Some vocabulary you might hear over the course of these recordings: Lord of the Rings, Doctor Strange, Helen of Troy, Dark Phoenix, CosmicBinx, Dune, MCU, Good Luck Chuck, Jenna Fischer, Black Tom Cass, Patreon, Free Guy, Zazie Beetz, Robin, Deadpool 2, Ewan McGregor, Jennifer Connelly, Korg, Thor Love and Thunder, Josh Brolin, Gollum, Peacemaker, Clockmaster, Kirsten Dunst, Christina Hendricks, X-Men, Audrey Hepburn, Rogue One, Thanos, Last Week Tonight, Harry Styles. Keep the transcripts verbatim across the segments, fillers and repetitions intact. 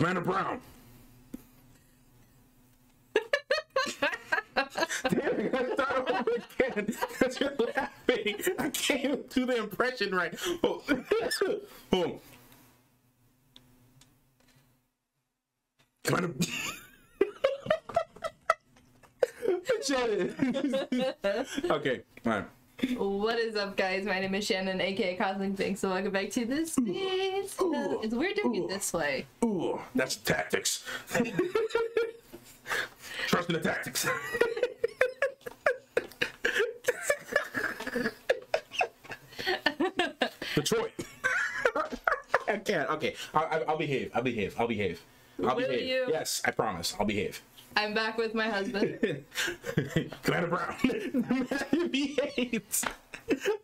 Commander Brown. Damn it, I thought of it again because you're laughing. I can't do the impression right. Oh. Boom. Commander. Shannon. Okay, all right. What is up, guys? My name is Shannon, aka CosmicBinx, so welcome back to this. Ooh, it's weird doing ooh, it this way. Ooh, that's tactics. Trust in the tactics. Detroit. I can't. Okay, I'll, I'll behave. I'll behave. I'll behave. I'll Will behave. You? Yes, I promise. I'll behave. I'm back with my husband. Clara Brown. Matthew B. Haynes.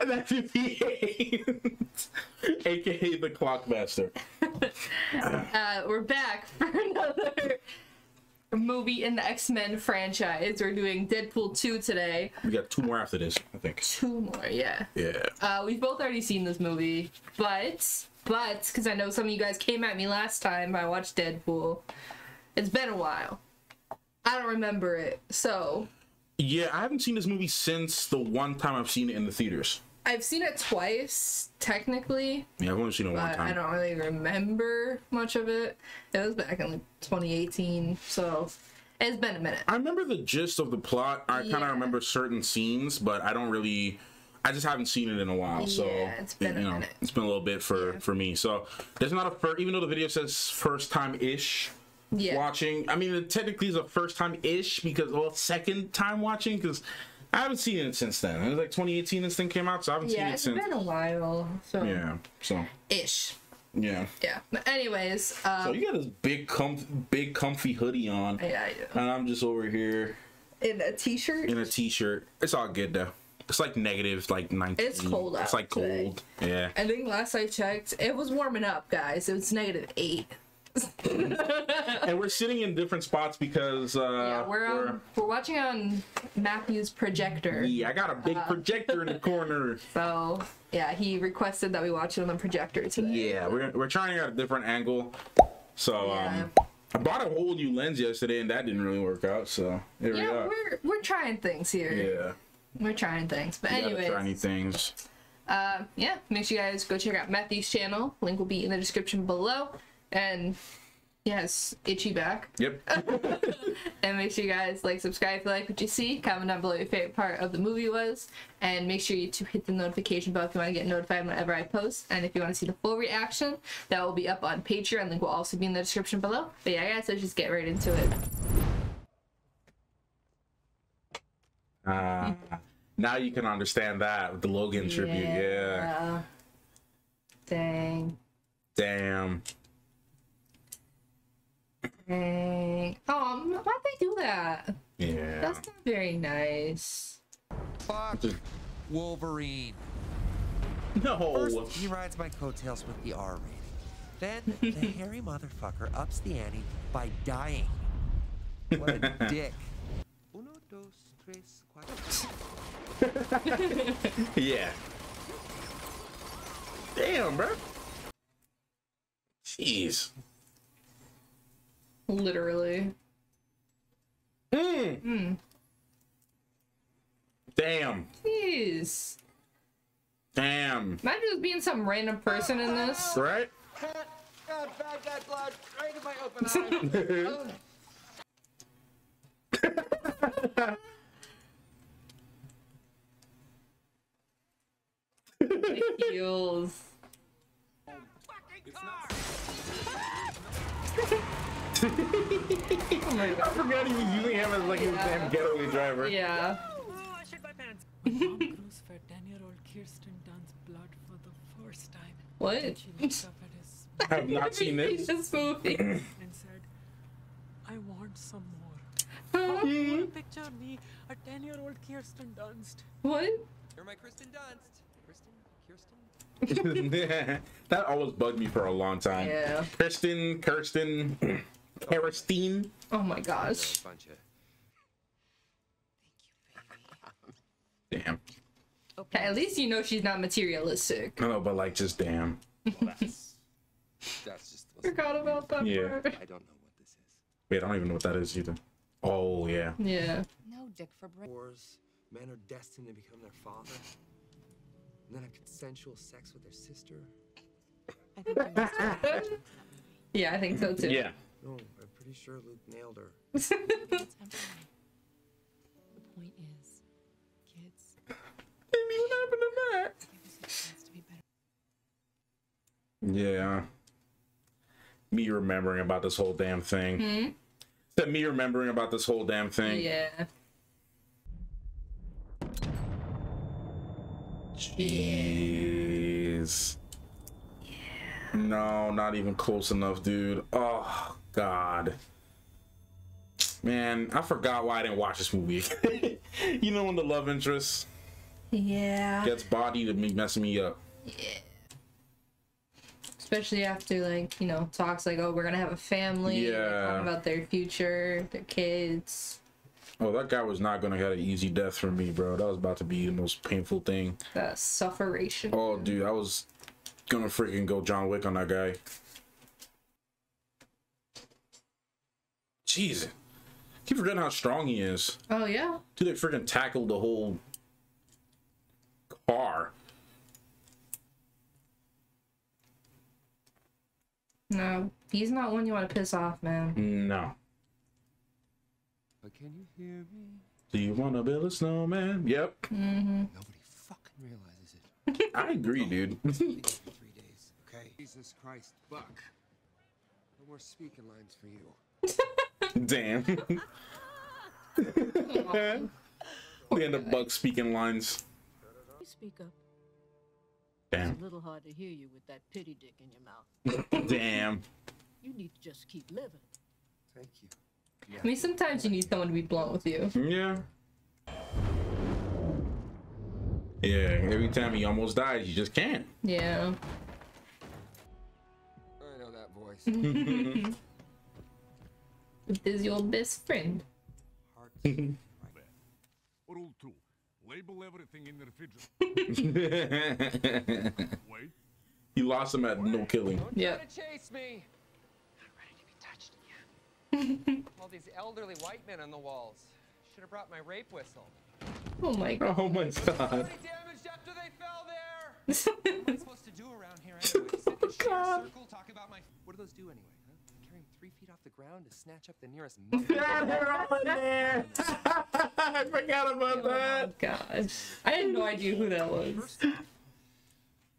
Matthew B. Haynes. A K A the Clockmaster. uh, we're back for another movie in the X-Men franchise. We're doing Deadpool two today. We got two more after this, I think. Two more, yeah. Yeah. Uh, we've both already seen this movie, but, but, because I know some of you guys came at me last time I watched Deadpool. It's been a while. I don't remember it, so. Yeah, I haven't seen this movie since the one time I've seen it in the theaters. I've seen it twice, technically. Yeah, I've only seen it one time. I don't really remember much of it. It was back in like twenty eighteen, so it's been a minute. I remember the gist of the plot. I yeah. kind of remember certain scenes, but I don't really, I just haven't seen it in a while. Yeah, so it's been it, a know, minute. It's been a little bit for, yeah. for me. So there's not a first, even though the video says first time-ish, yeah. watching. I mean, it technically is a first time ish because, well, second time watching because I haven't seen it since then. It was like twenty eighteen this thing came out, so I haven't yeah, seen it since. Yeah, it's been a while. So yeah, so ish. Yeah. Yeah. But anyways, um, so you got this big, comf big, comfy hoodie on. Yeah, I do. And I'm just over here in a t-shirt. In a t-shirt. It's all good though. It's like negative, like nineteen. It's cold out. It's like cold. Today. Yeah. I think last I checked, it was warming up, guys. It was negative eight. And we're sitting in different spots because uh yeah, we're, on, we're we're watching on Matthew's projector. Yeah, I got a big uh, projector in the corner. So yeah, he requested that we watch it on the projector today. Yeah, we're we're trying out a different angle. So yeah. um I bought a whole new lens yesterday, and that didn't really work out. So yeah, we are. we're we're trying things here. Yeah, we're trying things. But anyway, trying things. Uh, yeah, make sure you guys go check out Matthew's channel. Link will be in the description below. And yes, itchy back. Yep. And make sure you guys like, subscribe if you like what you see. Comment down below your favorite part of the movie was. And make sure you to hit the notification bell if you want to get notified whenever I post. And if you want to see the full reaction, that will be up on Patreon. Link will also be in the description below. But yeah, guys, let's just get right into it. Uh, now you can understand that with the Logan yeah. tribute. Yeah. Dang. Damn. Dang. Oh, why'd they do that? Yeah. That's not very nice. Fuck Wolverine. No. First, he rides my coattails with the R rating. Then the hairy motherfucker ups the ante by dying. What a dick. Uno, dos, tres, cuatro. Yeah. Damn, bro. Jeez. Literally. Mm. Mm. Damn. Jeez. Damn. Imagine just being some random person in this. Right? God, bad guy blood right in my open eye. The heels. Oh my God. I forgot he was using him as like yeah. his damn getaway driver. Yeah. Oh, I shit my pants. My mom grows for ten-year-old Kirsten Dunst blood for the first time. What? And she looked up at his... I have not seen this. This movie. And said, "I want some more." Oh, you want to picture me, a ten-year-old Kirsten Dunst. What? You're my Kirsten Dunst. Kirsten? Kirsten? That always bugged me for a long time. Yeah. Kirsten, Kirsten, Kirsten. Oh my gosh. Damn. Okay, at least you know she's not materialistic. No, but like just damn. Well, that's, that's just forgot about that yeah. part. I don't know what this is. Wait, I don't even know what that is either. Oh, yeah. Yeah. No dick for break. Wars, men are destined to become their father. And then have consensual sex with their sister. I think yeah, I think so too. Yeah. No, I'm pretty sure Luke nailed her. The point is, kids. Didn't even happen to that. Yeah. Me remembering about this whole damn thing. Hmm? That me remembering about this whole damn thing. Yeah. Jeez. Yeah. No, not even close enough, dude. Oh, God. Man, I forgot why I didn't watch this movie. You know when the love interest yeah. gets bodied and messing me up. Yeah. Especially after, like, you know, talks like, oh, we're gonna have a family. Yeah. Talk about their future, their kids. Oh, that guy was not gonna have an easy death for me, bro. That was about to be the most painful thing. That sufferation. Oh, dude, I was gonna freaking go John Wick on that guy. Jesus. I keep forgetting how strong he is. Oh, yeah. Dude, they freaking tackled the whole car. No, he's not one you want to piss off, man. No. But can you hear me? Do you want to build a snowman? Yep. Mm-hmm. Nobody fucking realizes it. I agree, dude. Three days, okay? Jesus Christ, Buck. No more speaking lines for you. Damn. We end up Buck speaking lines. You speak up. Damn. It's a little hard to hear you with that pity dick in your mouth. Damn. You need to just keep living. Thank you. Yeah. I mean, sometimes you need someone to be blunt with you. Yeah. Yeah, every time he almost dies, you just can't. Yeah. I know that voice. It is your best friend. Label everything in the refrigerator. Wait. He lost him at no killing. Don't yeah. try to chase me. Not ready to be touched again. All these elderly white men on the walls. Should have brought my rape whistle. Oh my God. Oh my God. Damaged after they fell there. What am I supposed to do around here anyway? Sit in a circle, talk about my. What do those do anyway? Huh? Carrying three feet off the ground to snatch up the nearest. Yeah, they're all in there. I forgot about oh that. Gosh, I had no idea who that was.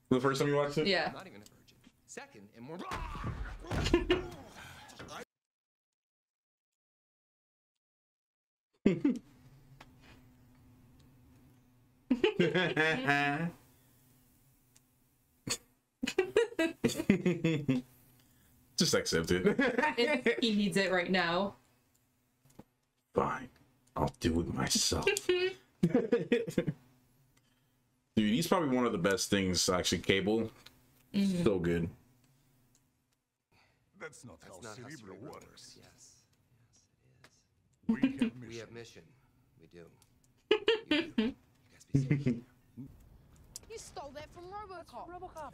The first time you watched it? Yeah. Not even a virgin. Second, and more. Just accept it. He needs it right now. Fine. I'll do it myself. Dude, he's probably one of the best things, actually, Cable. Mm-hmm. So good. That's not That's how not Cerebral how works. works. Yes. Yes, it is. We have mission. We have mission. We do. You do. You guys be safe. You stole that from Robocop. Robocop.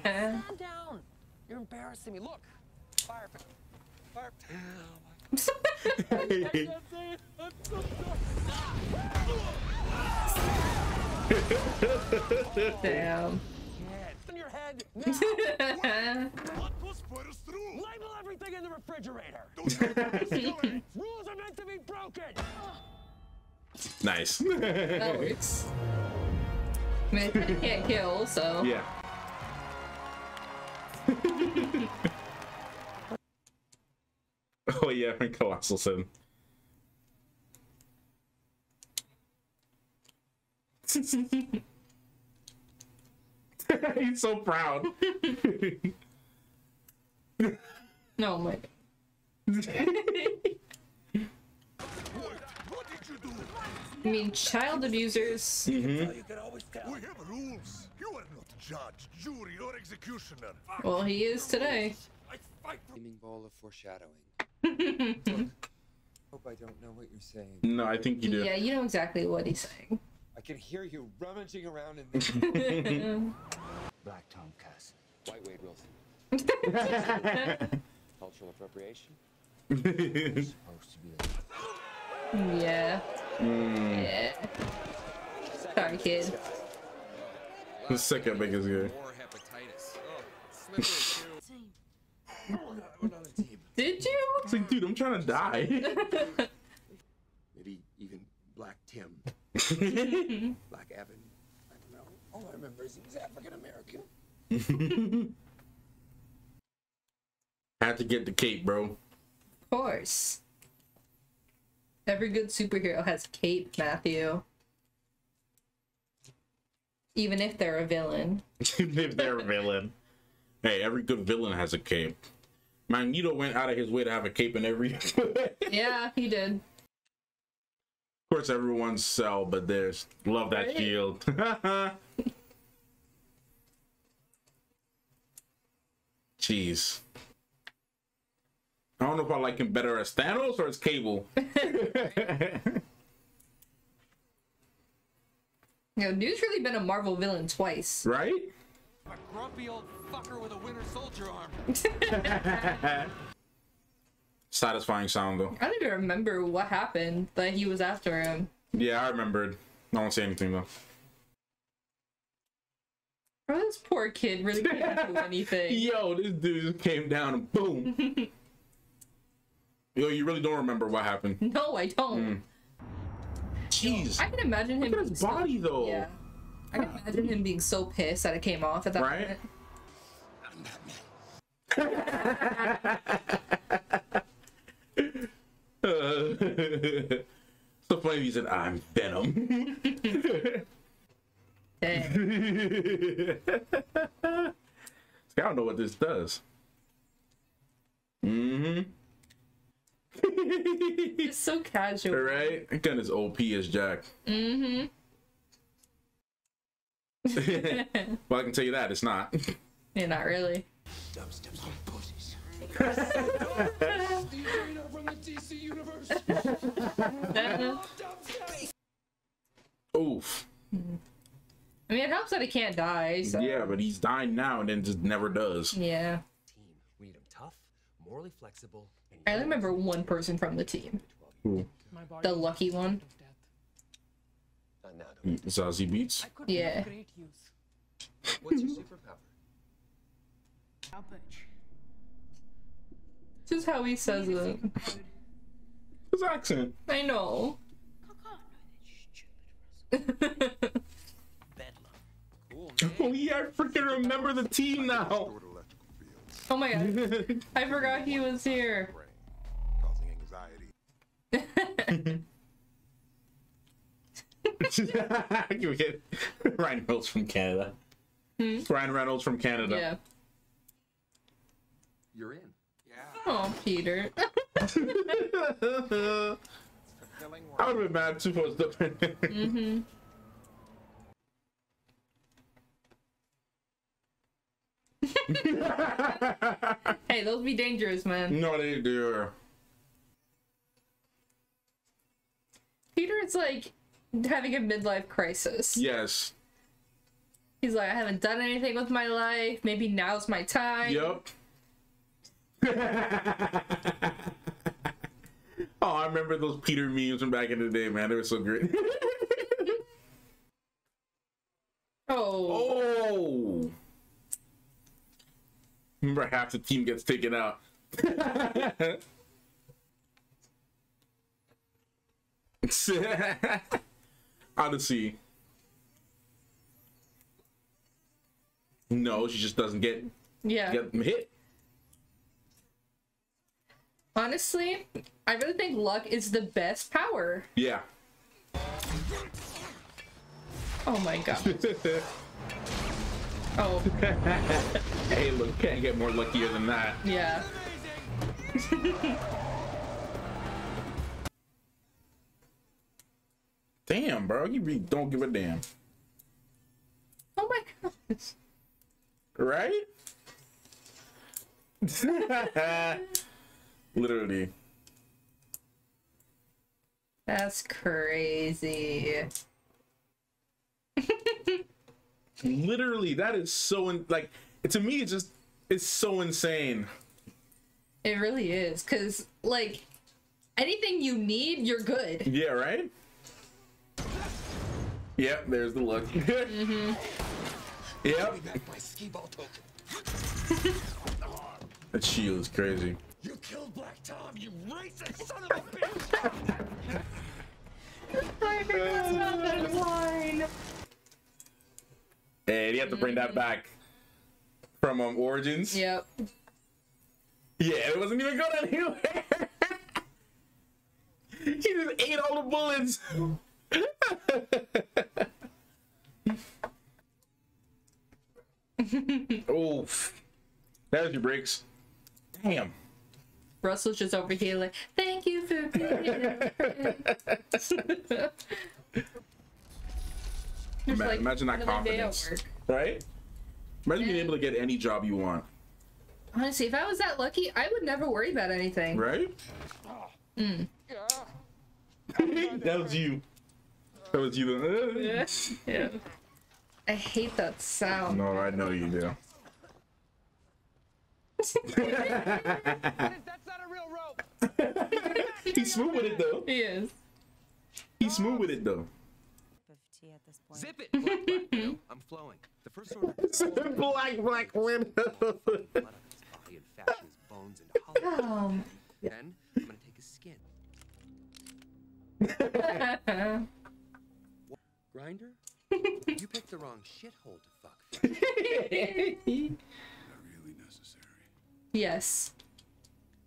Stand down. You're embarrassing me. Look. Fire. Fire. Oh, my damn. In your head. What was put us through? Label everything in the refrigerator. Rules are meant to be broken. Nice. That works. I mean, I can't kill, so yeah. Oh yeah, and Colossal Sin. He's so proud. No, Mike. What, what did you do? I mean, child abusers. Mm-hmm. We have rules. You are not judge, jury, or executioner. Well, he is today. I fight for aiming ball of foreshadowing. Look, hope I don't know what you're saying. No, I think you do. Yeah, you know exactly what he's saying. I can hear you rummaging around in there. Black Tom Cass. White Wade Wilson. Cultural appropriation. It's supposed to be like... Yeah. Mm. Yeah. Sorry, kid. The second biggest guy. Did you? It's like, dude, I'm trying to die. Maybe even Black Tim. Black Evan. I don't know. All I remember is he was African American. Had to get the cape, bro. Of course. Every good superhero has a cape, Matthew. Even if they're a villain. Even if they're a villain. Hey, every good villain has a cape. Magneto went out of his way to have a cape in every... Yeah, he did. Of course, everyone's Cell, but there's... Love that right. Shield. Jeez. I don't know if I like him better as Thanos or as Cable. Yo, dude's really been a Marvel villain twice. Right? A grumpy old fucker with a Winter Soldier arm. Satisfying sound, though. I don't even remember what happened, that he was after him. Yeah, I remembered. I won't say anything, though. Bro, this poor kid really can't do anything. Yo, this dude just came down and boom. Yo, you really don't remember what happened. No, I don't. Mm. Jeez. I can imagine him. Look at his body, so, though. Yeah. I can imagine him being so pissed that it came off at that right? moment. uh, so funny he said, "I'm Venom." Dang. I don't know what this does. Mm-hmm. It's so casual, right? Again, as O P as Jack. Mm-hmm. Well, I can tell you that it's not. Yeah, not really. Dumb steps on pussies. The arena from the D C universe. Oof. I mean, it helps that he can't die. So. Yeah, but he's dying now and then just never does. Yeah. We need him tough, morally flexible. I remember one person from the team. Ooh. The lucky one. Zazie Beetz? Yeah. What's your superpower? This is how he says it. His accent. I know. Oh yeah, I freaking remember the team now. Oh my god. I forgot he was here. Can we get Ryan Reynolds from Canada? Hmm? Ryan Reynolds from Canada. Yeah. You're in. Yeah. Oh, Peter. I would have been mad too if I was different. Mm-hmm. Hey, those be dangerous, man. No, they do. Peter, it's like having a midlife crisis. Yes. He's like, I haven't done anything with my life. Maybe now's my time. Yep. Oh, I remember those Peter memes from back in the day, man. They were so great. Oh. Oh. Remember, half the team gets taken out. Odyssey. No, she just doesn't get, yeah. get hit. Honestly, I really think luck is the best power. Yeah. Oh my god. Oh. Hey, look, can't get more luckier than that. Yeah. Damn, bro, you really don't give a damn. Oh my god. Right? Literally. That's crazy. Literally, that is so in, like, to me, it's just It's so insane. It really is, because, like, anything you need, you're good. Yeah, right? Yep, there's the look. Mm-hmm. Yep. That shield is crazy. You killed Black Tom, you racist son of a bitch! I think that's not that line. Hey, you have to bring that back from um, Origins. Yep. Yeah, it wasn't even going anywhere. He just ate all the bullets. Oh, there's your breaks. Damn. Russell's just over here like, thank you for being Ima like, imagine that confidence, right? Imagine yeah. being able to get any job you want. Honestly, if I was that lucky, I would never worry about anything. Right? Mm. That was you. That was you. Yeah. Yeah. I hate that sound. No, I know you do. That's not a real rope. He's smooth with it though. He is. He's smooth with it though. At this point. Zip it! Black, black, no, I'm flowing. The first order of black, black women. Oh. Then I'm gonna take his skin. Grinder? You picked the wrong shithole to fuck. Not really necessary. Yes.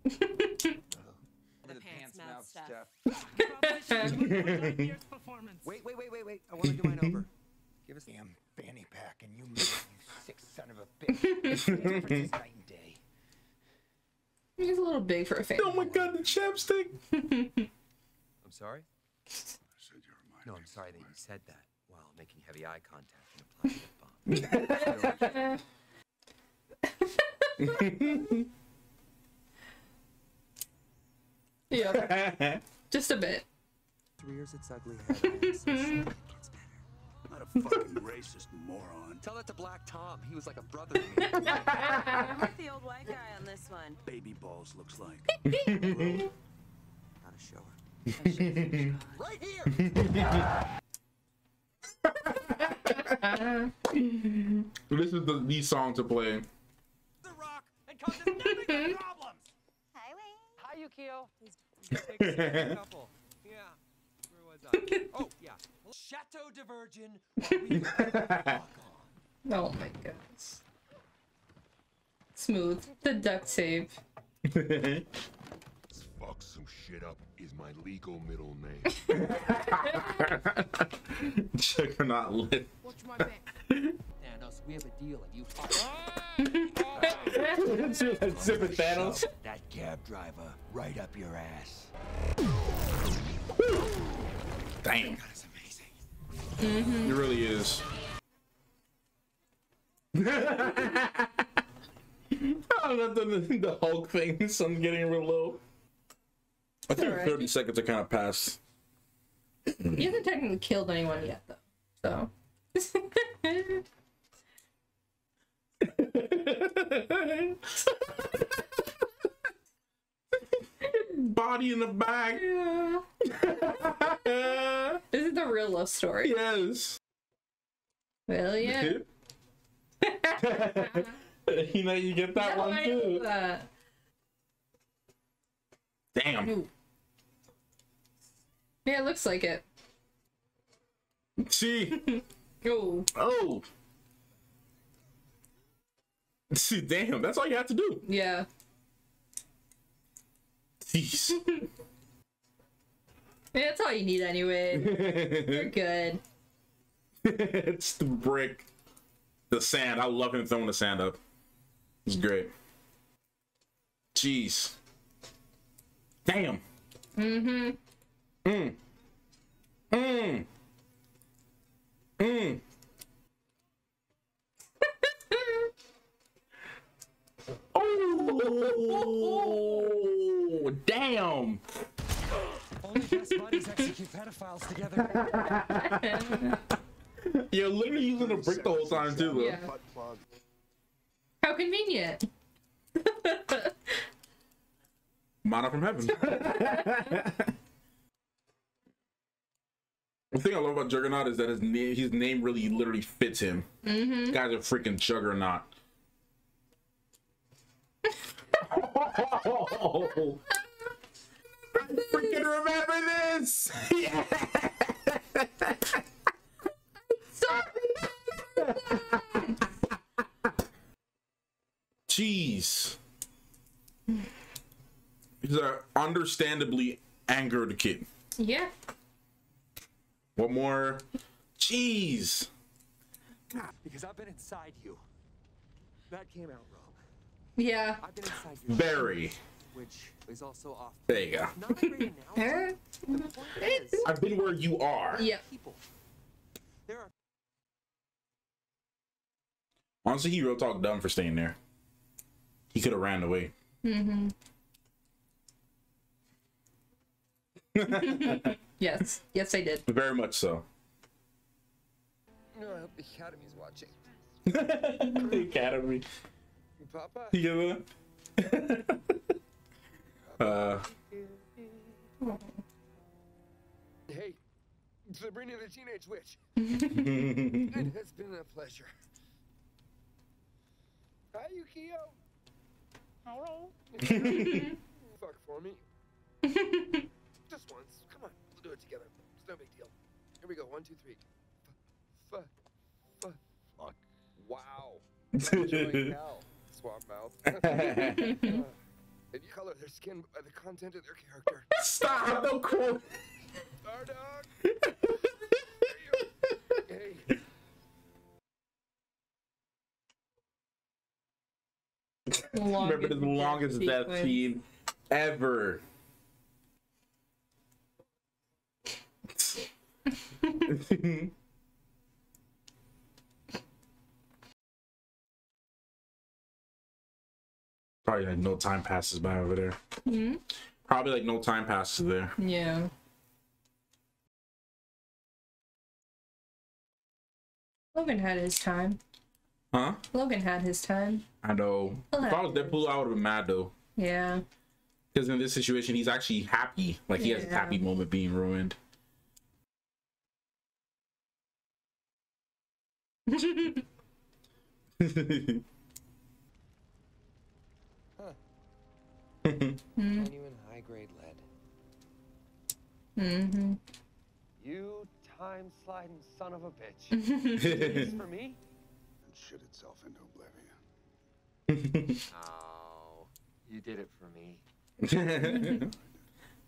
The pants mouth stuff. Wait, wait, wait, wait, wait. I want to do mine over. Give us damn fanny pack and you, you sick son of a bitch. It's night and day. He's a little big for a fanny. Oh my god, the chapstick. I'm sorry? I said you're my no, I'm sorry that you said that while making heavy eye contact and applying a bomb. Yeah. Just a bit. Rears its ugly head. So it gets better. Not a fucking racist moron. Tell that to Black Tom. He was like a brother to me. I'm with the old white guy on this one. Baby balls looks like. Not a shower. A shower. Right here. This is the the song to play. The rock and causes nothing but problems. Hi, Yukio. Please couple. Yeah. Oh yeah, Chateau Divergent. Oh my goodness, smooth the duct tape. Fuck some shit up is my legal middle name. Check or not lit. Watch my back. Now, so we have a deal, and you fuck. Zip it, Thanos. That cab driver right up your ass. Dang. God, it's amazing. Mm-hmm. It really is. Oh, not the, the Hulk thing. The sun's getting real low. I think right. thirty seconds have kind of passed. He hasn't technically killed anyone yet, though. So. Body in the back. Yeah. This is the real love story. Yes. Well, yeah. You know, you get that no, one I too. That. Damn. Ooh. Yeah, it looks like it. See. Oh. Oh. See, damn. That's all you have to do. Yeah. Yeah, that's all you need anyway. You're good. It's the brick. The sand. I love him throwing the sand up. It's great. Jeez. Damn. Mm-hmm. Mm. Mm. Mm. Oh, damn. Only best buddies execute pedophiles together. You're literally using a brick the whole time too. Yeah. How convenient. Mana from Heaven. The thing I love about Juggernaut is that his name, his name really literally fits him. Mm-hmm. This guy's a freaking Juggernaut. Oh, I freaking remember this! Yeah! Sorry! Jeez. He's an understandably angered kid. Yeah. One more. Jeez. Because I've been inside you. That came out wrong. Yeah. I've been inside you. Very. Which is also off. There you go. I've been where you are. Yeah. Honestly, he real talk dumb for staying there. He could have ran away. Mm-hmm. Yes. Yes, I did. Very much so. No, I hope the Academy's watching. The Academy. Papa? Yeah. Uh, hey, Sabrina the Teenage Witch. It has been a pleasure. Hi, Yukio. Hello. Fuck for me. Just once. Come on, we'll do it together. It's no big deal. Here we go. One, two, three. Fuck. Fuck. Fuck. Wow. Swamp mouth. And you color their skin by the content of their character. Stop! No quote! Star Dog! Hey. Remember the longest death scene ever. Probably like no time passes by over there. Mm-hmm. Probably like no time passes there. Yeah. Logan had his time. Huh? Logan had his time. I know. He'll if I was Deadpool, I would have been mad though. Yeah. Because in this situation, he's actually happy. Like he yeah. has a happy moment being ruined. Genuine high-grade lead. Mm-hmm. You time-sliding son of a bitch. For me? It shit itself into oblivion. Oh, you did it for me.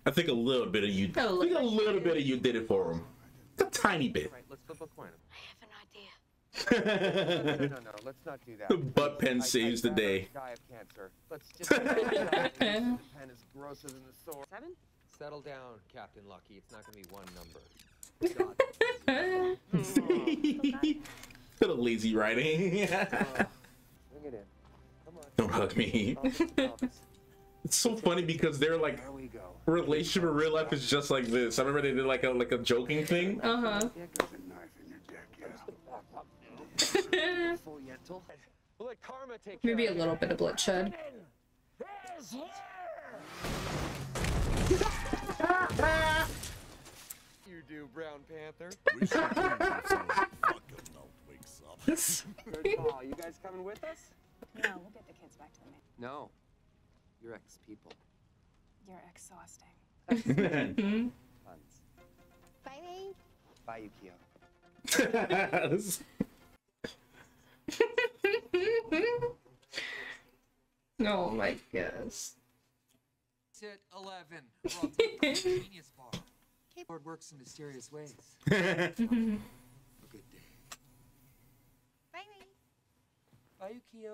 I think a little bit of you. I think a little bit of you did it for him. A tiny bit. Right, let's flip a coin. I have an idea. no, no, no, no, let's not do that. The butt pen I, saves I, I the day. Die of cancer. Let's just the pen is grosser than the sword. Seven? Settle down, Captain Lucky. It's not gonna be one number. Little lazy writing. uh, bring it in. Come on. Don't hug me. It's so funny because they're like relationship in real life is just like this. I remember they did like a like a joking thing. Uh huh. Maybe a little bit of bloodshed. You do, Brown Panther. Good call. You guys coming with us? No, we'll get the kids back to the man. No. You're ex-people. You're exhausting. Exhausting. Bye, Ray. Bye, Yukio. Oh my gosh. Sit eleven. We're all a genius bar. Keyboard works in mysterious ways. Have a good day. Bye, Ray. Bye, Yukio.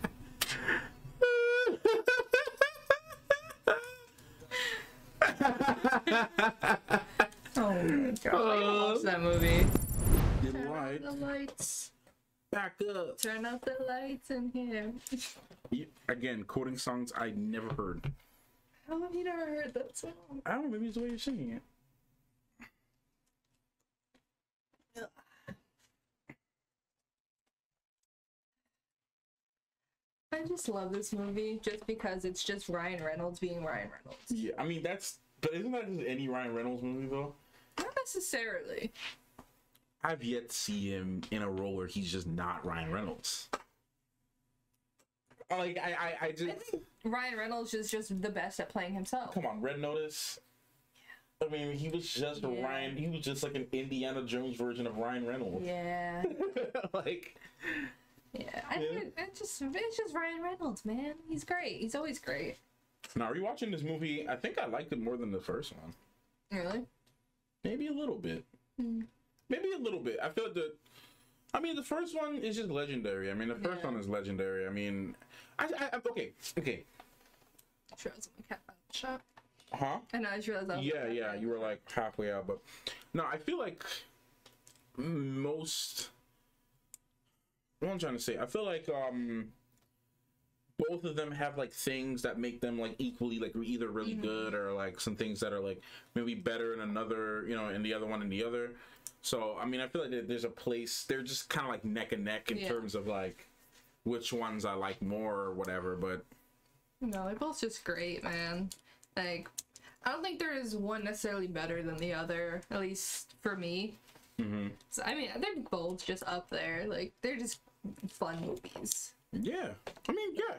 I gotta watch that movie. You Turn lied. Off the lights. Back up. Turn off the lights in here. Yeah, again, quoting songs I never heard. How have you never heard that song? I don't know. Maybe it's the way you're singing it. I just love this movie just because it's just Ryan Reynolds being Ryan Reynolds. Yeah, I mean that's. But isn't that just any Ryan Reynolds movie though? Not necessarily. I've yet to see him in a role where he's just not Ryan Reynolds. Like I, I, I just. I think Ryan Reynolds is just the best at playing himself. Come on, Red Notice. Yeah. I mean, he was just yeah. Ryan. He was just like an Indiana Jones version of Ryan Reynolds. Yeah. like. Yeah, I think it, it just it's just Ryan Reynolds, man. He's great. He's always great. Now, rewatching this movie, I think I liked it more than the first one. Really? Maybe a little bit. Mm. Maybe a little bit. I feel like the... I mean, the first one is just legendary. I mean, the first yeah. one is legendary. I mean... I, I, I Okay, okay. I sure I was on my cat shop. Huh? And I sure I was on Yeah, cat yeah, cat. You were like halfway out, but... No, I feel like most... What I'm trying to say, I feel like um, both of them have like things that make them like equally like either really mm-hmm. good or like some things that are like maybe better in another, you know, in the other one and the other. So I mean, I feel like there's a place they're just kind of like neck and neck in yeah. terms of like which ones I like more or whatever. But no, they're both just great, man. Like I don't think there is one necessarily better than the other, at least for me. Mm-hmm. So I mean, they're both just up there. Like they're just. Fun movies. Yeah, I mean, yeah,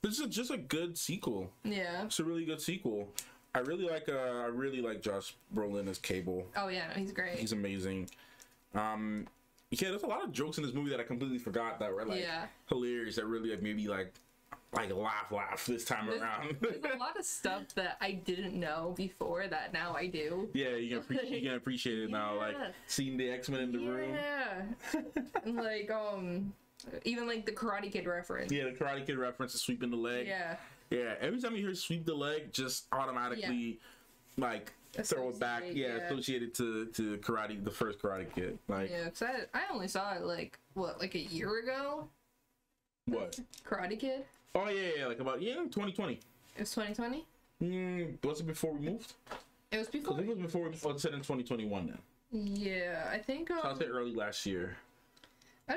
this is just a good sequel. Yeah, it's a really good sequel. I really like. Uh, I really like Josh Brolin as Cable. Oh yeah, he's great. He's amazing. Um, yeah, there's a lot of jokes in this movie that I completely forgot that were like yeah. hilarious. That really like maybe like like laugh laugh this time there's, around. There's a lot of stuff that I didn't know before that now I do. Yeah, you can appreciate you can appreciate it yeah. now. Like seeing the X-Men in the yeah. room. Yeah, like um. Even like the Karate Kid reference. Yeah, the Karate Kid reference is sweeping the leg. Yeah. Yeah. Every time you hear sweep the leg, just automatically yeah. like throw it back. Yeah, yeah, associated to, to karate, the first Karate Kid. Like yeah, because I, I only saw it like what, like a year ago? What? Karate Kid? Oh yeah, yeah, like about yeah, twenty twenty. It was twenty twenty? Mm, was it before we moved? It was before I think it was before we oh, said in twenty twenty one then. Yeah, I think um, so I was there early last year.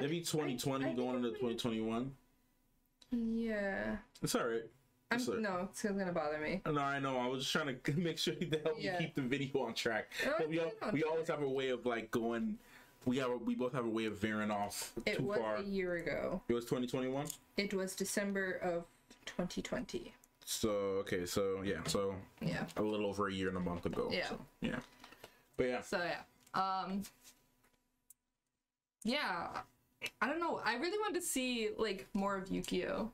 Maybe twenty twenty I, I going into twenty twenty-one. Yeah. It's alright. I'm, it's all right. No, it's gonna bother me. No, I know. I was just trying to make sure to help yeah. you keep the video on track. No, but we all, on we track. always have a way of like going. We have we both have a way of veering off it too far. It was a year ago. It was twenty twenty-one. It was December of twenty twenty. So okay, so yeah, so yeah, a little over a year and a month ago. Yeah, so, yeah, but yeah. So yeah, um, yeah. I don't know. I really wanted to see like more of Yukio.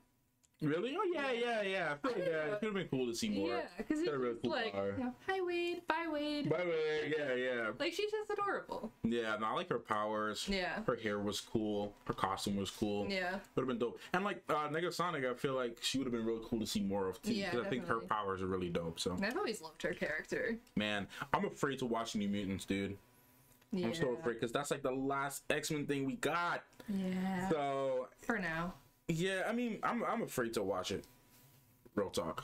Really? Oh yeah, yeah, yeah. I feel, I yeah. It could have been cool to see more. Yeah, because it's really cool like, you know, hi Wade, bye Wade, bye Wade. Yeah, yeah. Like she's just adorable. Yeah, and I like her powers. Yeah. Her hair was cool. Her costume was cool. Yeah. Would have been dope. And like uh, Negasonic, I feel like she would have been really cool to see more of too. Yeah, because I think her powers are really dope. So. I've always loved her character. Man, I'm afraid to watch New Mutants, dude. Yeah. I'm so afraid because that's like the last X-Men thing we got. Yeah. So for now. Yeah, I mean, I'm I'm afraid to watch it. Real talk.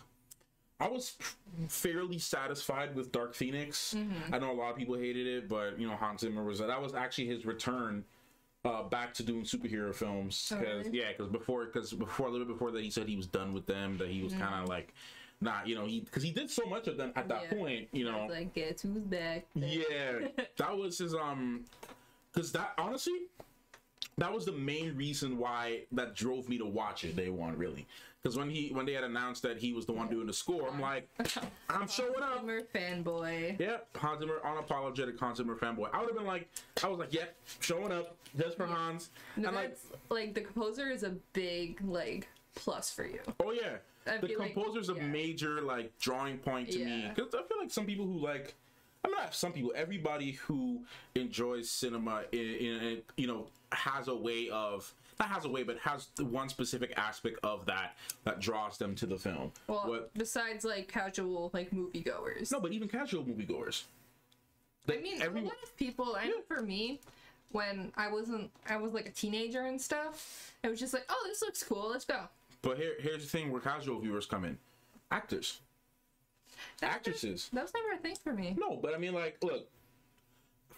I was fairly satisfied with Dark Phoenix. Mm-hmm. I know a lot of people hated it, but you know Hans Zimmer was that was actually his return uh, back to doing superhero films. Cause, oh, really? Yeah, because before because before a little bit before that he said he was done with them. That he was mm-hmm. kind of like. Nah, you know, he because he did so much of them at that yeah. point, you know. Like, guess who's back? Yeah, that was his um, because that honestly, that was the main reason why that drove me to watch it. Day one, really, because when he when they had announced that he was the one doing the score, I'm like, I'm showing up. Hans Zimmer fanboy. Yep, Hans Zimmer, unapologetic Hans Zimmer fanboy. I would have been like, I was like, yep, showing up just for yeah. Hans. No, and like, like the composer is a big like plus for you. Oh yeah. I the composer's like, a yeah. major like drawing point to yeah. me because I feel like some people who like I mean, I have some people, everybody who enjoys cinema, in, in, you know, has a way of, not has a way, but has one specific aspect of that that draws them to the film. Well, what, besides, like, casual, like, moviegoers. No, but even casual moviegoers. Like, I mean, every, a lot of people, I yeah. know for me, when I wasn't, I was, like, a teenager and stuff, it was just like, oh, this looks cool, let's go. But here, here's the thing where casual viewers come in. Actors. That's actresses. Never, that was never a thing for me. No, but I mean, like, look,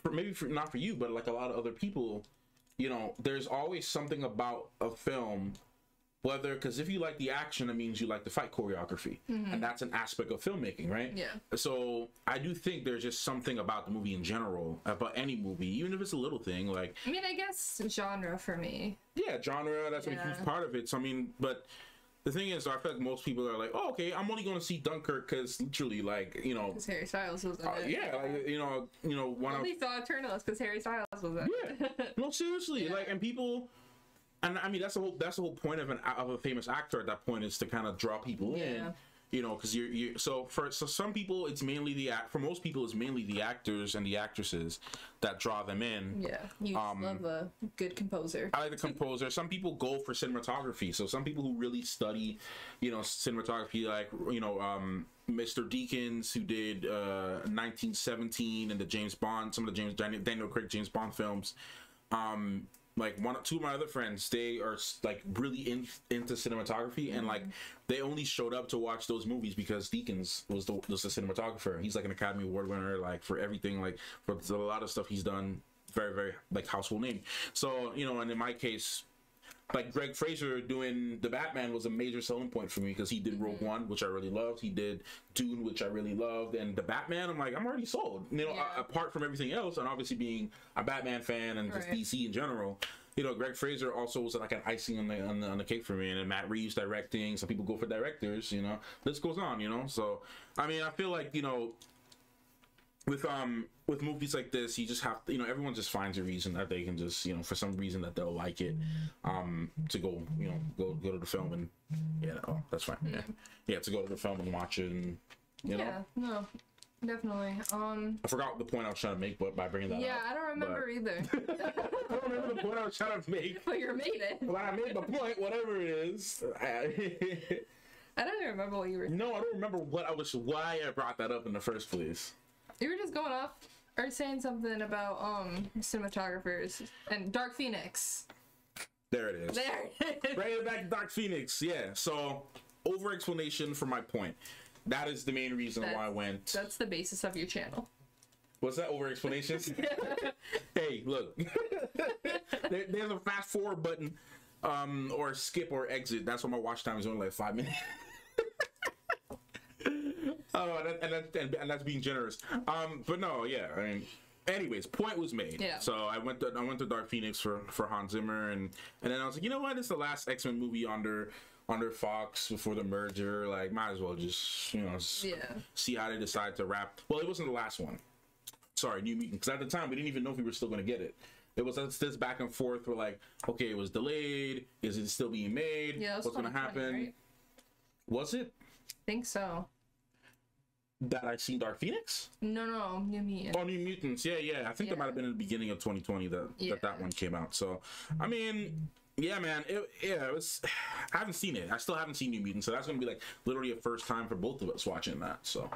for maybe for, not for you, but like a lot of other people, you know, there's always something about a film, whether, because if you like the action, it means you like the fight choreography. Mm-hmm. And that's an aspect of filmmaking, right? Yeah. So I do think there's just something about the movie in general, about any movie, even if it's a little thing, like... I mean, I guess genre for me. Yeah, genre, that's yeah. a huge part of it. So, I mean, but... The thing is, I feel like most people are like, oh, okay, I'm only going to see Dunkirk because literally, like, you know... Because Harry Styles was in uh, it. Yeah, like, you know, you know, one of... I only saw Eternals because Harry Styles was in it. Yeah. No, seriously. Yeah. Like, and people... And, I mean, that's the whole, that's the whole point of, an, of a famous actor at that point is to kind of draw people yeah. in, you know, because you're... you're so, for so some people, it's mainly the... act. For most people, it's mainly the actors and the actresses that draw them in. Yeah. You um, love a good composer. I like the composer. Some people go for cinematography. So some people who really study, you know, cinematography, like, you know, um, Mister Deakins, who did uh, nineteen seventeen and the James Bond, some of the James Daniel Craig James Bond films. Um... Like one, two of my other friends, they are like really in, into cinematography, and like they only showed up to watch those movies because Deakins was the was the cinematographer. He's like an Academy Award winner, like for everything, like for a lot of stuff he's done. Very, very like household name. So you know, and in my case, like Greig Fraser doing The Batman was a major selling point for me because he did Rogue One, which I really loved. He did Dune, which I really loved, and The Batman. I'm like, I'm already sold. You know, yeah. I, apart from everything else, and obviously being a Batman fan and just right. D C in general, you know, Greig Fraser also was like an icing on the, on the on the cake for me. And then Matt Reeves directing. Some people go for directors. You know, this goes on. You know, so I mean, I feel like you know, with um with movies like this, you just have to, you know, everyone just finds a reason that they can just, you know, for some reason that they'll like it, um to go, you know, go go to the film and yeah oh, that's fine yeah yeah to go to the film and watch it and, you know. Yeah, no, definitely. um I forgot the point I was trying to make but by bringing that yeah, up. I don't remember but... either. I don't remember the point I was trying to make, but you made it. Well, I made my point, whatever it is. I... I don't remember what you were no I don't remember what I was why I brought that up in the first place. You were just going off or saying something about um cinematographers and Dark Phoenix. There it is. There it is. Right back to Dark Phoenix. Yeah. So over explanation for my point. That is the main reason that's, why I went. That's the basis of your channel. What's that, over explanations? Hey, look. there, there's a fast forward button, um, or skip or exit. That's why my watch time is only like five minutes. Oh, and, that, and, that, and, and that's being generous. Um, but no, yeah. I mean, anyways, point was made. Yeah. So I went to I went to Dark Phoenix for for Hans Zimmer, and and then I was like, you know what? It's the last X-Men movie under under Fox before the merger. Like, might as well just you know yeah. see how they decide to wrap. Well, it wasn't the last one. Sorry, New Mutants. Because at the time, we didn't even know if we were still going to get it. It was this back and forth. We're like, okay, it was delayed. Is it still being made? Yeah, what's going to happen? Right? Was it? I think so. That I've seen Dark Phoenix? No, no, New Mutants. Oh, New Mutants. Yeah, yeah. I think yeah. that might have been in the beginning of twenty twenty that, yeah. that that one came out. So, I mean, yeah, man. It, yeah, it was. I haven't seen it. I still haven't seen New Mutants. So that's gonna be like literally a first time for both of us watching that. So,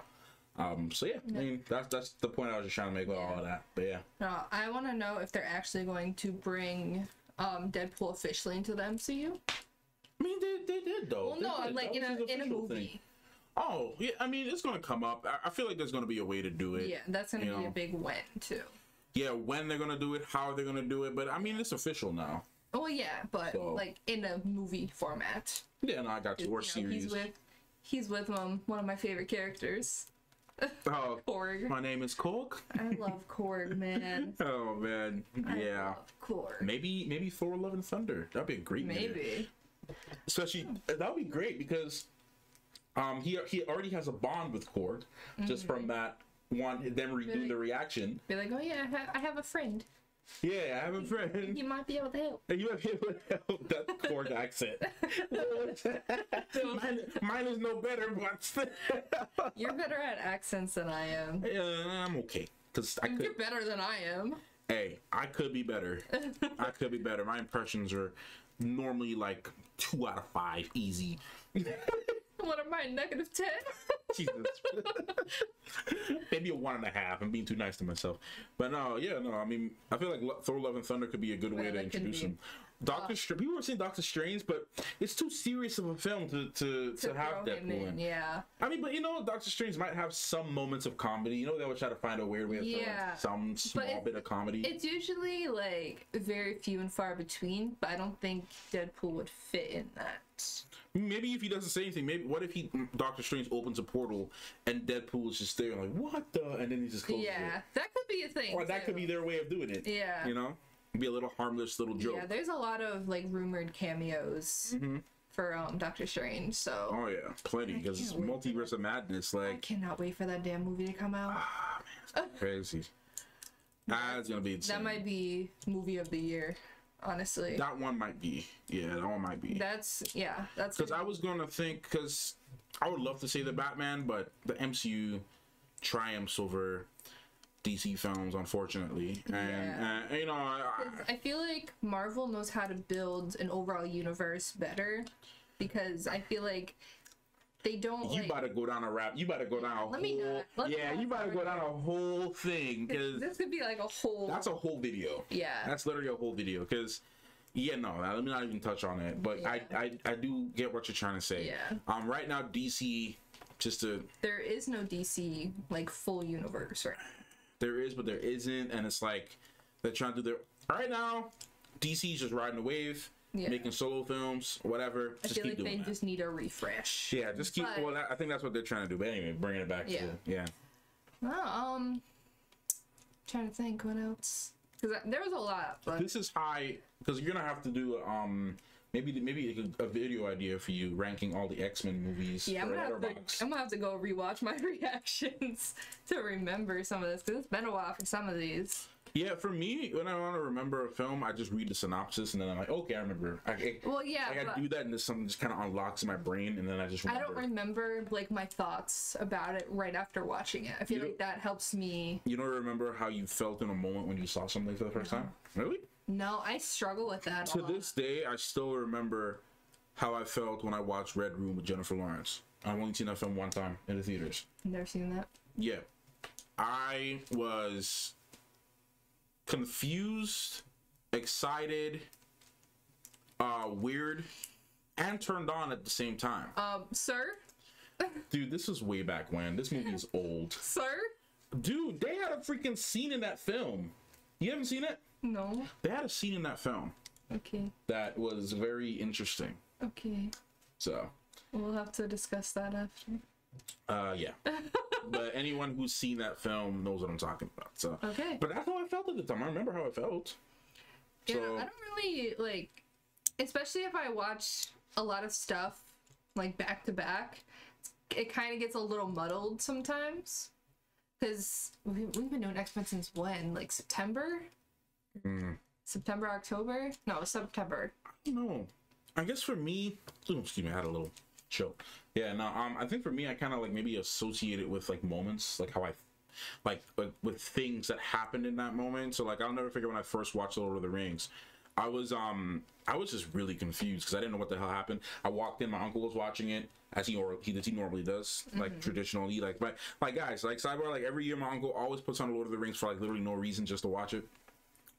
um, so yeah. No. I mean, that's that's the point I was just trying to make with yeah. all of that. But yeah. No, I want to know if they're actually going to bring um Deadpool officially into the M C U. I mean, they they did though. Well, they no, did. like in a in a movie. Thing. Oh, yeah, I mean, it's going to come up. I feel like there's going to be a way to do it. Yeah, that's going to be a big when, too. Yeah, when they're going to do it, how they're going to do it. But, I mean, it's official now. Oh, yeah, but, so. like, in a movie format. Yeah, no, I got to work series. He's with, he's with um, one of my favorite characters. Oh, Korg. My name is Korg. I love Korg, man. Oh, man. Yeah. I love Korg. Maybe, maybe Thor Love and Thunder. That'd be a great movie. Maybe. Especially, that'd be great because... Um, he he already has a bond with Korg, mm-hmm. just from that one. Them redo like, the reaction. Be like, oh yeah, I have, I have a friend. Yeah, I have a friend. You might be able to help. You might be able to help. That Korg accent. mine, mine is no better, but you're better at accents than I am. Yeah, I'm okay. Cause I could, you're better than I am. Hey, I could be better. I could be better. My impressions are normally like two out of five, easy. What am I, negative ten? Jesus. Maybe a one and a half. I'm being too nice to myself. But no, yeah, no. I mean, I feel like Thor Love and Thunder could be a good way to introduce him. Doctor Strange. People have seen Doctor Strange, but it's too serious of a film to to, to, to have Deadpool in. Yeah. I mean, but you know, Doctor Strange might have some moments of comedy. You know, they would try to find a weird way of yeah. some small bit of comedy. It's usually like very few and far between, but I don't think Deadpool would fit in that. Maybe if he doesn't say anything, maybe what if he Doctor Strange opens a portal and Deadpool is just there like what the, and then he just closes yeah, it. Yeah, that could be a thing. Or too. That could be their way of doing it. Yeah, you know, be a little harmless little joke. Yeah, there's a lot of like rumored cameos mm-hmm. for um Doctor Strange. So oh yeah, plenty because it's multiverse of madness. Like I cannot wait for that damn movie to come out. Ah man, it's crazy. Nah, it's gonna be insane. That might be movie of the year. Honestly, that one might be. Yeah, that one might be. That's yeah. That's because I was gonna think because I would love to say the Batman, but the M C U triumphs over D C films, unfortunately. And, yeah. and you know, I, I feel like Marvel knows how to build an overall universe better because I feel like. They don't. You like, about to go down a rap. You about to go down. A let whole, me know. Let yeah, me know. You about to go down a whole thing because this could be like a whole. That's a whole video. Yeah. That's literally a whole video because, yeah, no, let me not even touch on it. But yeah. I, I, I do get what you're trying to say. Yeah. Um, right now D C, just to. There is no D C like full universe right now. There is, but there isn't, and it's like they're trying to do their right now. D C's just riding a wave. Yeah. Making solo films, whatever. Just I feel keep like doing they that. Just need a refresh. Yeah, just keep. But, well, I think that's what they're trying to do. But anyway, bringing it back yeah. to yeah. Well, um, trying to think what else because there was a lot. But... This is high because you're gonna have to do um maybe maybe a video idea for you ranking all the X-Men movies. Yeah, I'm gonna, have to, I'm gonna have to go rewatch my reactions to remember some of this because it's been a while for some of these. Yeah, for me, when I want to remember a film, I just read the synopsis and then I'm like, okay, I remember. I, I, well, yeah, I gotta do that, and then something just kind of unlocks in my brain, and then I just. Remember. I don't remember like my thoughts about it right after watching it. I feel you like that helps me. You don't remember how you felt in a moment when you saw something for the first no. time? Really? No, I struggle with that. To a lot. This day, I still remember how I felt when I watched Red Room with Jennifer Lawrence. I've only seen that film one time in the theaters. Never seen that. Yeah, I was. Confused, excited, uh, weird, and turned on at the same time. Um, sir? Dude, this is way back when. This movie is old. Sir? Dude, they had a freaking scene in that film. You haven't seen it? No. They had a scene in that film. Okay. That was very interesting. Okay. So. We'll have to discuss that after. Uh, yeah. But anyone who's seen that film knows what I'm talking about. So okay. But that's how I felt at the time. I remember how I felt. Yeah, so, I don't really like, especially if I watch a lot of stuff like back to back. It kind of gets a little muddled sometimes because we, we've been doing X-Men since when? Like September? Mm. September, October? No, it was September. No, I guess for me. Oh, excuse me, I had a little. Show. Yeah, no, um, I think for me, I kind of like maybe associate it with like moments, like how I, like, like with things that happened in that moment. So like, I'll never forget when I first watched Lord of the Rings. I was um, I was just really confused because I didn't know what the hell happened. I walked in, my uncle was watching it as he or he, as he normally does, like mm-hmm. traditionally, like but like guys, like sidebar, like every year my uncle always puts on Lord of the Rings for like literally no reason, just to watch it.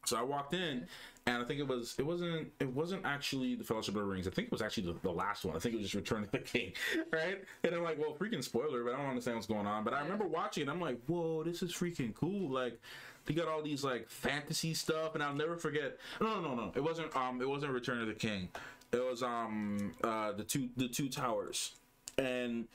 So I walked in, and I think it was it wasn't it wasn't actually the Fellowship of the Rings. I think it was actually the, the last one. I think it was just Return of the King, right? And I'm like, well, freaking spoiler, but I don't understand what's going on. But I remember watching, and I'm like, whoa, this is freaking cool. Like, they got all these like fantasy stuff, and I'll never forget. No, no, no, it wasn't. Um, it wasn't Return of the King. It was um uh the two the two towers, and.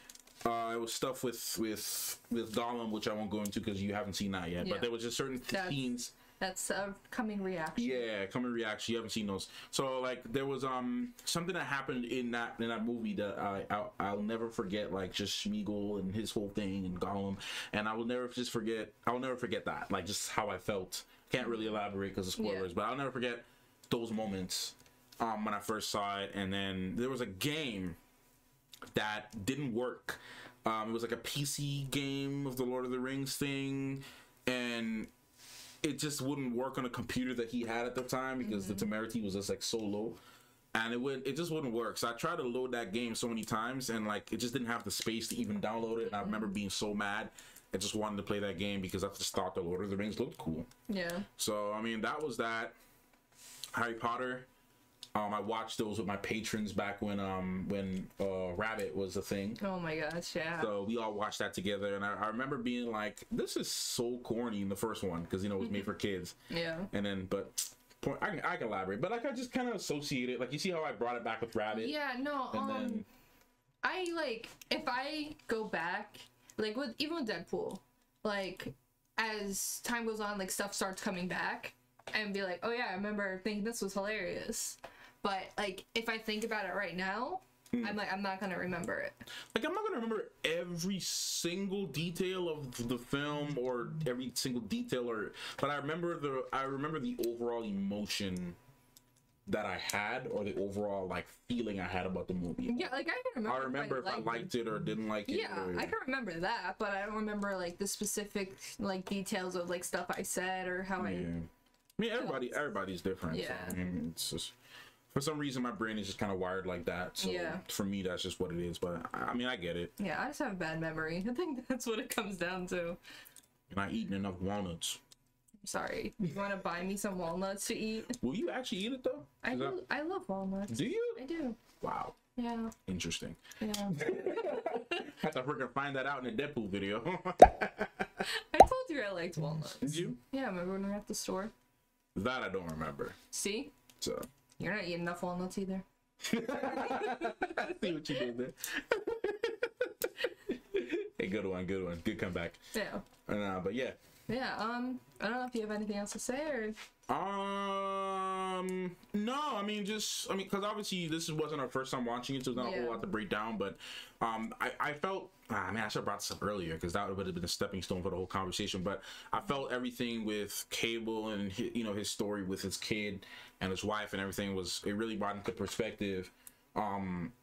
Uh, it was stuff with with with Gollum, which I won't go into because you haven't seen that yet. Yeah. But there was just certain that's, scenes. That's a coming reaction. Yeah, coming reaction. You haven't seen those. So like there was um something that happened in that in that movie that I I'll, I'll never forget. Like just Smeagol and his whole thing and Gollum, and I will never just forget. I'll never forget that. Like just how I felt. Can't really elaborate because of spoilers, yeah. But I'll never forget those moments. um, when I first saw it. And then there was a game that didn't work. Um, it was like a P C game of the Lord of the Rings thing, and it just wouldn't work on a computer that he had at the time because mm-hmm. the temerity was just like so low, and it would it just wouldn't work. So I tried to load that game so many times, and like it just didn't have the space to even download it. And I remember being so mad. I just wanted to play that game because I just thought the Lord of the Rings looked cool. Yeah. So I mean, that was that. Harry Potter. Um, I watched those with my patrons back when um when uh, Rabbit was a thing. Oh my gosh, yeah. So we all watched that together, and I, I remember being like, "This is so corny." In the first one, because you know it was made for kids. Yeah. And then, but point, I can I can elaborate, but like I just kind of associate it. Like you see how I brought it back with Rabbit. Yeah. No. And um, then... I like if I go back, like with even with Deadpool, like as time goes on, like stuff starts coming back, and be like, "Oh yeah, I remember thinking this was hilarious." But, like, if I think about it right now, mm. I'm like, I'm not going to remember it. Like, I'm not going to remember every single detail of the film or every single detail. Or, but I remember the I remember the overall emotion that I had, or the overall, like, feeling I had about the movie. Yeah, like, I can remember. I remember if I, if I liked it or didn't like it. Yeah, or... I can remember that, but I don't remember, like, the specific, like, details of, like, stuff I said or how yeah. I... I mean, everybody, everybody's different. Yeah. So, I mean, it's just... For some reason, my brain is just kind of wired like that. So yeah. For me, that's just what it is. But I mean, I get it. Yeah, I just have a bad memory. I think that's what it comes down to. You're not eating enough walnuts. I'm sorry. You want to buy me some walnuts to eat? Will you actually eat it though? I do, that... I love walnuts. Do you? I do. Wow. Yeah. Interesting. Yeah. I thought we were gonna find that out in a Deadpool video. I told you I liked walnuts. Did you? Yeah. Remember when we were at the store? That I don't remember. See. So. You're not eating enough walnuts either. I see what you did there. Hey, good one, good one. Good comeback. Yeah. Uh, but yeah. Yeah, um, I don't know if you have anything else to say or... Um, no, I mean, just, I mean, because obviously this wasn't our first time watching it, so there's not yeah. a whole lot to break down, but um, I, I felt, I mean, I should have brought this up earlier, because that would have been a stepping stone for the whole conversation, but I felt everything with Cable and, his, you know, his story with his kid and his wife and everything was, it really brought into perspective, um...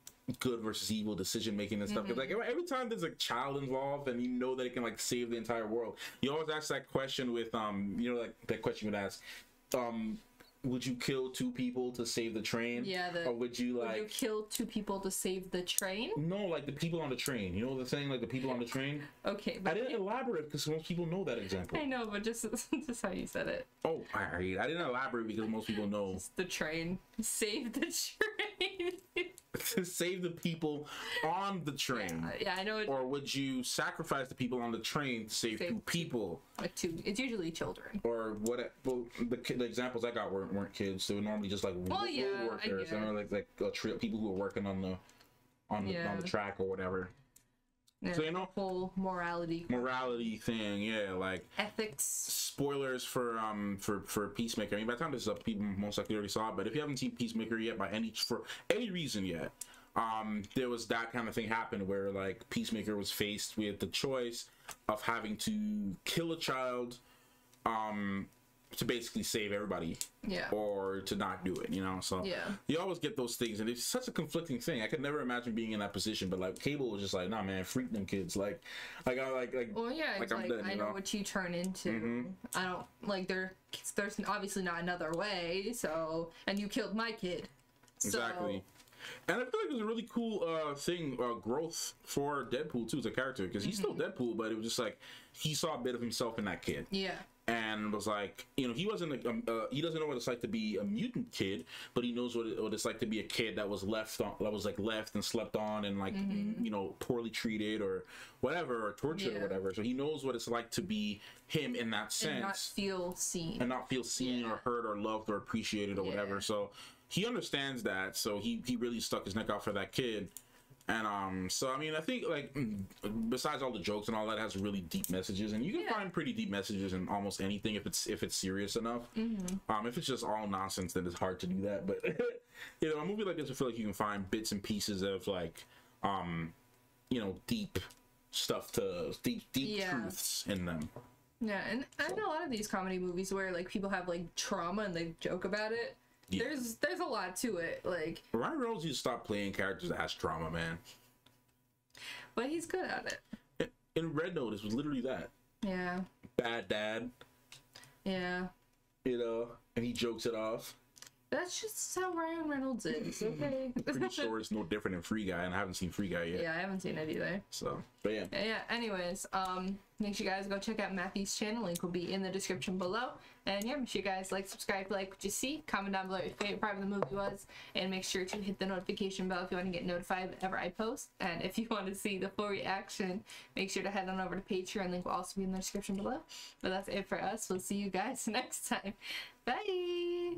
good versus evil decision making and stuff. Mm-hmm. Cause like every time there's a child involved and you know that it can like save the entire world, you always ask that question with um you know like that question you would ask um would you kill two people to save the train? Yeah. The, or would you like would you kill two people to save the train? No, like the people on the train. You know the thing, like the people on the train. Okay, but I didn't elaborate because most people know that example. I know, but just just how you said it. Oh, I I didn't elaborate because most people know. Just the train. Save the train. Save the people on the train. Yeah, yeah I know. It, or would you sacrifice the people on the train to save, save two people? Like two. It's usually children. Or what? Well, the, the examples I got were. weren't kids. They were normally just like well, yeah, workers or like like uh, tri people who were working on the on the, yeah. on the track or whatever. Yeah, so you know, whole morality morality thing. Yeah, like ethics. Spoilers for um for for Peacemaker. I mean, by the time this is up, people most likely already saw it. But if you haven't seen Peacemaker yet, by any for any reason yet, um, there was that kind of thing happened where like Peacemaker was faced with the choice of having to kill a child, um. to basically save everybody, yeah, or to not do it, you know. So yeah, you always get those things, and it's such a conflicting thing. I could never imagine being in that position, but like Cable was just like, "Nah, man, freak them kids." Like, like I like like. Well, yeah, like, it's I'm like done, I you know? know what you turn into. Mm-hmm. I don't like there. There's obviously not another way. So, and you killed my kid. So. Exactly. And I feel like it was a really cool uh, thing, uh, growth for Deadpool too as a character, because he's mm-hmm. still Deadpool, but it was just like he saw a bit of himself in that kid. Yeah. And was like, you know, he wasn't, a, um, uh, he doesn't know what it's like to be a mutant kid, but he knows what, it, what it's like to be a kid that was left on, that was like left and slept on and like, mm-hmm. you know, poorly treated or whatever, or tortured yeah. or whatever. So he knows what it's like to be him in that sense. And not feel seen. And not feel seen yeah. or heard or loved or appreciated or yeah. whatever. So he understands that. So he, he really stuck his neck out for that kid. And um, so I mean, I think like besides all the jokes and all that, it has really deep messages, and you can yeah. find pretty deep messages in almost anything if it's if it's serious enough. Mm-hmm. Um, if it's just all nonsense, then it's hard to do that. But you know, a movie like this, I feel like you can find bits and pieces of like, um, you know, deep stuff to deep deep yeah. truths in them. Yeah, and I know a lot of these comedy movies where like people have like trauma and they joke about it. Yeah. There's there's a lot to it. Like, Ryan Reynolds used to stop playing characters that has trauma, man. But he's good at it. And, and Red Notice was literally that. Yeah. Bad dad. Yeah. You know, and he jokes it off. That's just how Ryan Reynolds is, okay? I'm pretty sure it's no different than Free Guy, and I haven't seen Free Guy yet. Yeah, I haven't seen it either. So, but yeah. Yeah, yeah. Anyways, um, make sure you guys go check out Matthew's channel. Link will be in the description below. And yeah, make sure you guys like, subscribe, like what you see. Comment down below what your favorite part of the movie was. And make sure to hit the notification bell if you want to get notified whenever I post. And if you want to see the full reaction, make sure to head on over to Patreon. Link will also be in the description below. But that's it for us. We'll see you guys next time. Bye!